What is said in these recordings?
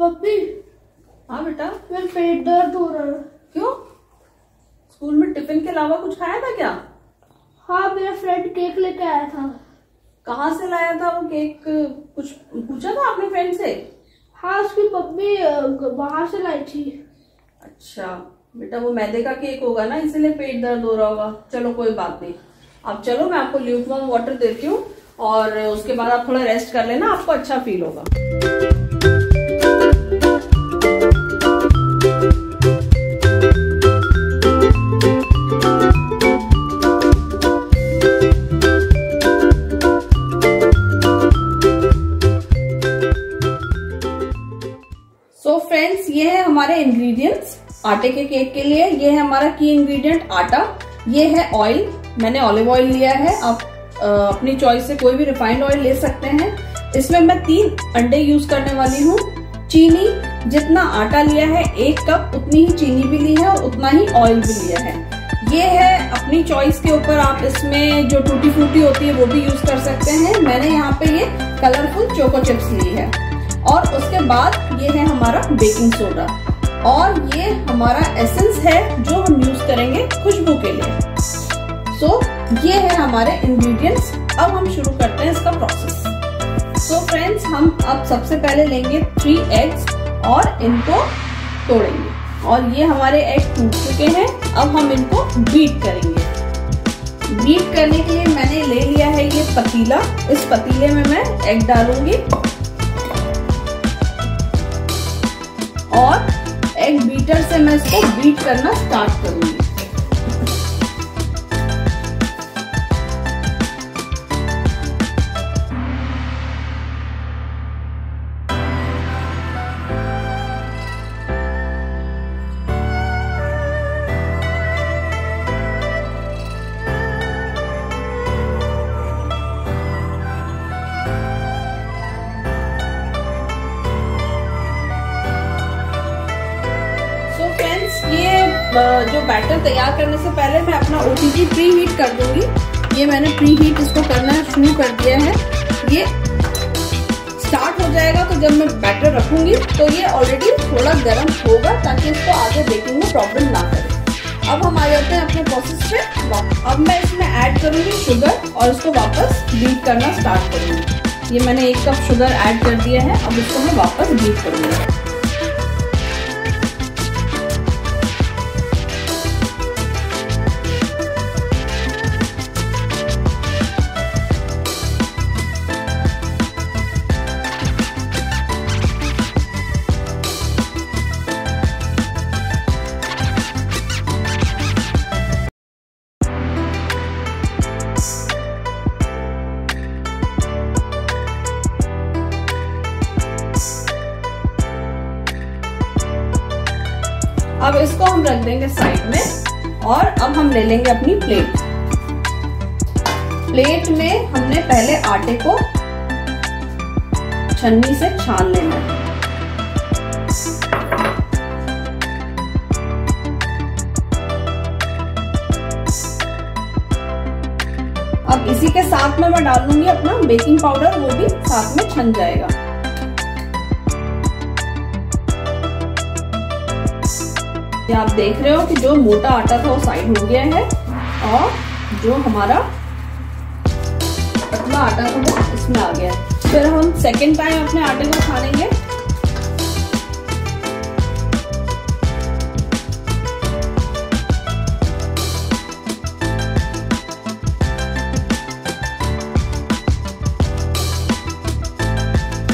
पप्पी। हाँ बेटा, मेरा पेट दर्द हो रहा है। क्यों, स्कूल में टिफिन के अलावा कुछ खाया था क्या? हाँ, मेरा फ्रेंड केक लेके आया था। कहाँ से लाया था वो केक, कुछ पूछा था आपने फ्रेंड से? हाँ, उसकी पप्पी बाहर से लाई थी। अच्छा बेटा, वो मैदे का केक होगा ना, इसीलिए पेट दर्द हो रहा होगा। चलो कोई बात नहीं, आप चलो, मैं आपको ल्यूकवार्म वाटर देती हूँ और उसके बाद आप थोड़ा रेस्ट कर लेना, आपको अच्छा फील होगा। सो फ्रेंड्स, ये है हमारे इंग्रेडिएंट्स आटे के केक के लिए। ये है हमारा की इंग्रेडिएंट आटा, ये है ऑयल, मैंने ऑलिव ऑयल लिया है। आप अपनी चॉइस से कोई भी रिफाइंड ऑयल ले सकते हैं। इसमें मैं 3 अंडे यूज करने वाली हूँ। चीनी, जितना आटा लिया है 1 कप, उतनी ही चीनी भी ली है और उतना ही ऑयल भी लिया है। ये है अपनी चॉइस के ऊपर, आप इसमें जो टूटी फ्रूटी होती है वो भी यूज कर सकते हैं। मैंने यहाँ पे ये कलरफुल चोको चिप्स ली है। और उसके बाद ये है हमारा बेकिंग सोडा और ये हमारा एसेंस है जो हम यूज करेंगे खुशबू के लिए। सो ये है हमारे इंग्रेडिएंट्स। अब हम शुरू करते हैं इसका प्रोसेस। सो फ्रेंड्स, हम अब सबसे पहले लेंगे 3 एग्स और इनको तोड़ेंगे। और ये हमारे एग टूट चुके हैं, अब हम इनको बीट करेंगे। बीट करने के लिए मैंने ले लिया है ये पतीला। इस पतीले में मैं एग डालूंगी और एग बीटर से मैं इसको बीट करना स्टार्ट करूंगी। जो बैटर तैयार करने से पहले मैं अपना ओटीजी प्री हीट कर दूंगी। ये मैंने प्री हीट इसको करना शुरू कर दिया है। ये स्टार्ट हो जाएगा तो जब मैं बैटर रखूंगी तो ये ऑलरेडी थोड़ा गर्म होगा, ताकि इसको आगे बेकिंग में प्रॉब्लम ना करे। अब हम आ जाते हैं अपने प्रोसेस पे। अब मैं इसमें ऐड करूंगी शुगर और इसको वापस बीट करना स्टार्ट करूंगी। ये मैंने 1 कप शुगर ऐड कर दिया है। अब इसको मैं वापस बीट करूंगी। अब इसको हम रख देंगे साइड में और अब हम ले लेंगे अपनी प्लेट। प्लेट में हमने पहले आटे को छन्नी से छान लेना है। अब इसी के साथ में मैं डाल दूंगी अपना बेकिंग पाउडर, वो भी साथ में छन जाएगा। आप देख रहे हो कि जो मोटा आटा था वो साइड हो गया है और जो हमारा पतला आटा था वो इसमें आ गया है। फिर हम सेकेंड टाइम अपने आटे को छानेंगे।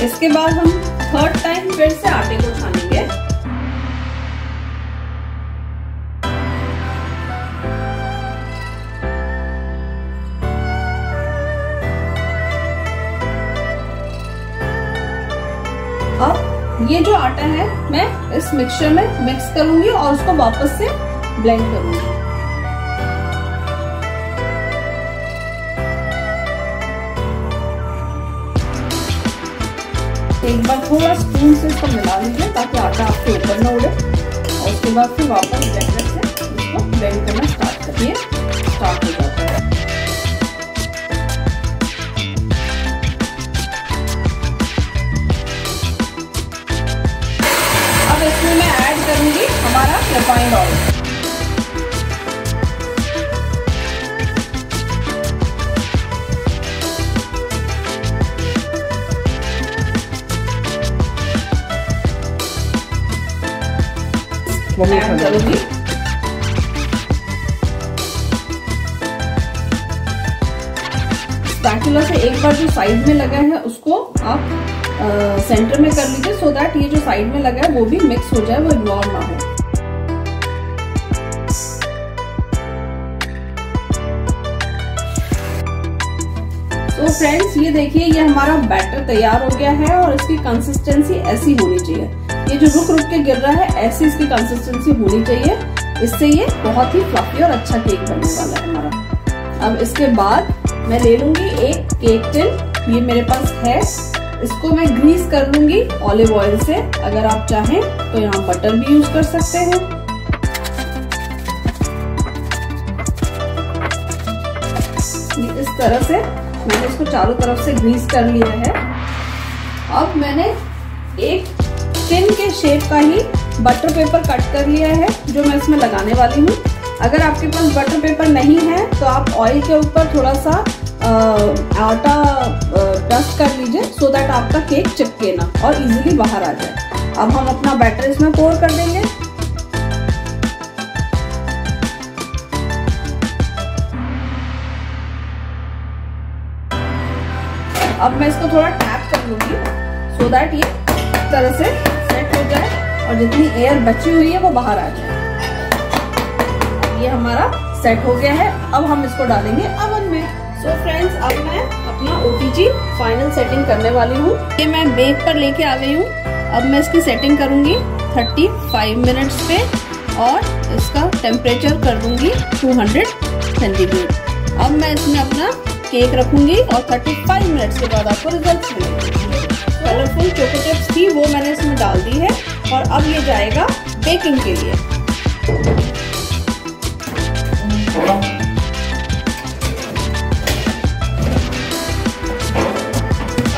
इसके बाद हम थर्ड टाइम फिर से आटे को छानेंगे। अब ये जो आटा है मैं इस मिक्सचर में मिक्स करूंगी और उसको वापस से ब्लेंड करूंगी। एक बार थोड़ा स्पून से इसको मिला लीजिए ताकि आटा आपके ऊपर ना उड़े। और उसके बाद फिर वापस ब्लेंडर से इसको ब्लेंड करना स्टार्ट करिए। स्टार्ट हो जाता है। और इसमें मैं ऐड करूँगी हमारा रिफाइंड ऑयल। ऐड करूँगी स्पैचुला से एक बार जो साइड में लगा है उसको आप सेंटर में कर लीजिए सो दैट ये जो साइड में लगा है वो भी मिक्स हो जाए, वो इग्नोर ना हो। तो फ्रेंड्स ये देखिए ये हमारा बैटर तैयार हो गया है और इसकी कंसिस्टेंसी ऐसी होनी चाहिए, ये जो रुक रुक के गिर रहा है ऐसी इसकी कंसिस्टेंसी होनी चाहिए, इससे ये बहुत ही फ्लफी और अच्छा केक बनने वाला है हमारा। अब इसके बाद मैं ले लूंगी एक केक टिन, ये मेरे पास है, इसको मैं ग्रीस कर लूंगी ऑलिव ऑयल से। अगर आप चाहें तो यहाँ बटर भी यूज कर सकते हैं। इस तरह से मैंने इसको चारों तरफ से ग्रीस कर लिया है। अब मैंने एक टिन के शेप का ही बटर पेपर कट कर लिया है जो मैं इसमें लगाने वाली हूँ। अगर आपके पास बटर पेपर नहीं है तो आप ऑयल के ऊपर थोड़ा सा आटा डस्ट कर लीजिए सो दैट आपका केक चिपके ना और इजीली बाहर आ जाए। अब हम अपना बैटर इसमें पोर कर देंगे। अब मैं इसको थोड़ा टैप कर लूंगी सो दैट ये इस तरह से और जितनी एयर बची हुई है वो बाहर आ जाए। ये हमारा सेट हो गया है। अब हम इसको डालेंगे अवन में। सो फ्रेंड्स अब मैं अपना ओटीजी फाइनल सेटिंग करने वाली हूँ। ये मैं बेक पर लेके आ गई हूँ। अब मैं इसकी सेटिंग करूँगी 35 मिनट्स पे और इसका टेम्परेचर कर दूँगी 200 सेंटीग्रेड। अब मैं इसमें अपना केक रखूँगी और 35 मिनट्स के बाद आपको रिजल्ट मिलेंगे। कलरफुल चोको चिप्स थी वो मैंने इसमें डाल दी है और अब ये जाएगा बेकिंग के लिए।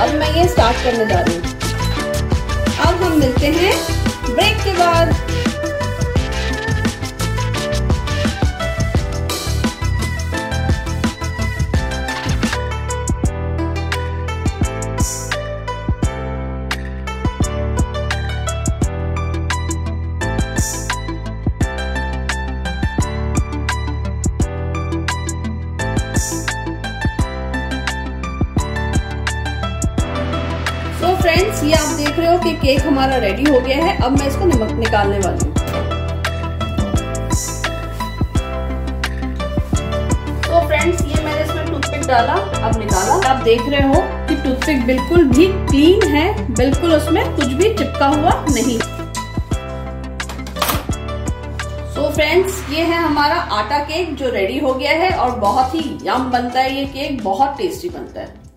अब मैं ये स्टार्ट करने जा रही हूँ। अब हम मिलते हैं ब्रेक के बाद। फ्रेंड्स ये आप देख रहे हो कि केक हमारा रेडी हो गया है। अब मैं इसको नमक निकालने वाली हूँ। तो फ्रेंड्स ये मैंने इसमें टूथपिक डाला, अब निकाला, आप देख रहे हो कि टूथपिक बिल्कुल भी क्लीन है, बिल्कुल उसमें कुछ भी चिपका हुआ नहीं। तो फ्रेंड्स ये है हमारा आटा केक जो रेडी हो गया है और बहुत ही यम बनता है, ये केक बहुत टेस्टी बनता है।